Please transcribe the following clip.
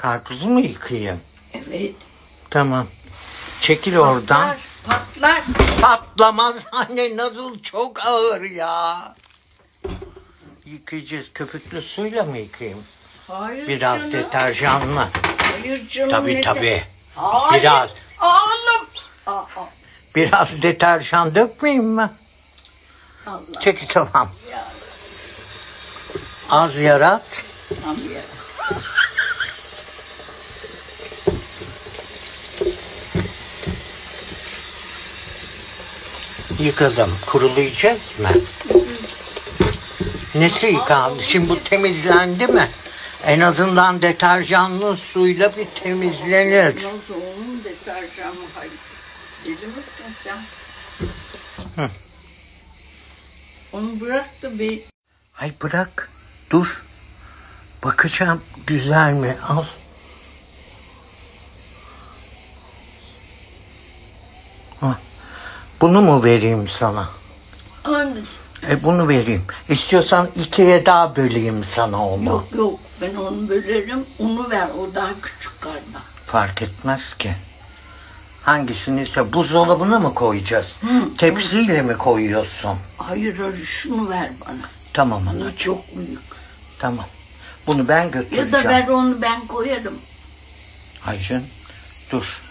Karpuzu mu yıkayayım? Evet. Tamam. Çekil patlar, oradan. Patlar. Patlamaz anne, nasıl çok ağır ya. Yıkayacağız. Köpüklü suyla mı yıkayayım? Hayır. Biraz canım. Deterjanla. Hayır canım. Tabii tabii. Hayır. Biraz. Oğlum. Aa. Biraz deterjan dökmeyeyim mi? Allah. Çekil tamam. Ya. Az yarat. Az yarat. Yıkadım. Kurulayacağız mı? Nesi yıkandı? Şimdi bu temizlendi mi? En azından deterjanlı suyla bir temizlenir. Nasıl onun deterjanı? Deli misin sen? Hı. Onu bırak da bir... Ay bırak. Dur. Bakacağım güzel mi? Al. Bunu mu vereyim sana? Anladım. Bunu vereyim. İstiyorsan ikiye daha böleyim sana onu. Yok yok, ben onu bölerim. Onu ver, o daha küçük galiba. Fark etmez ki. Hangisini ise buzdolabına mı koyacağız? Hı, tepsiyle mi koyuyorsun? Hayır, şunu ver bana. Tamam anacığım. Çok büyük. Tamam. Bunu ben götüreceğim. Ya da ver onu, ben koyarım. Hayır, dur.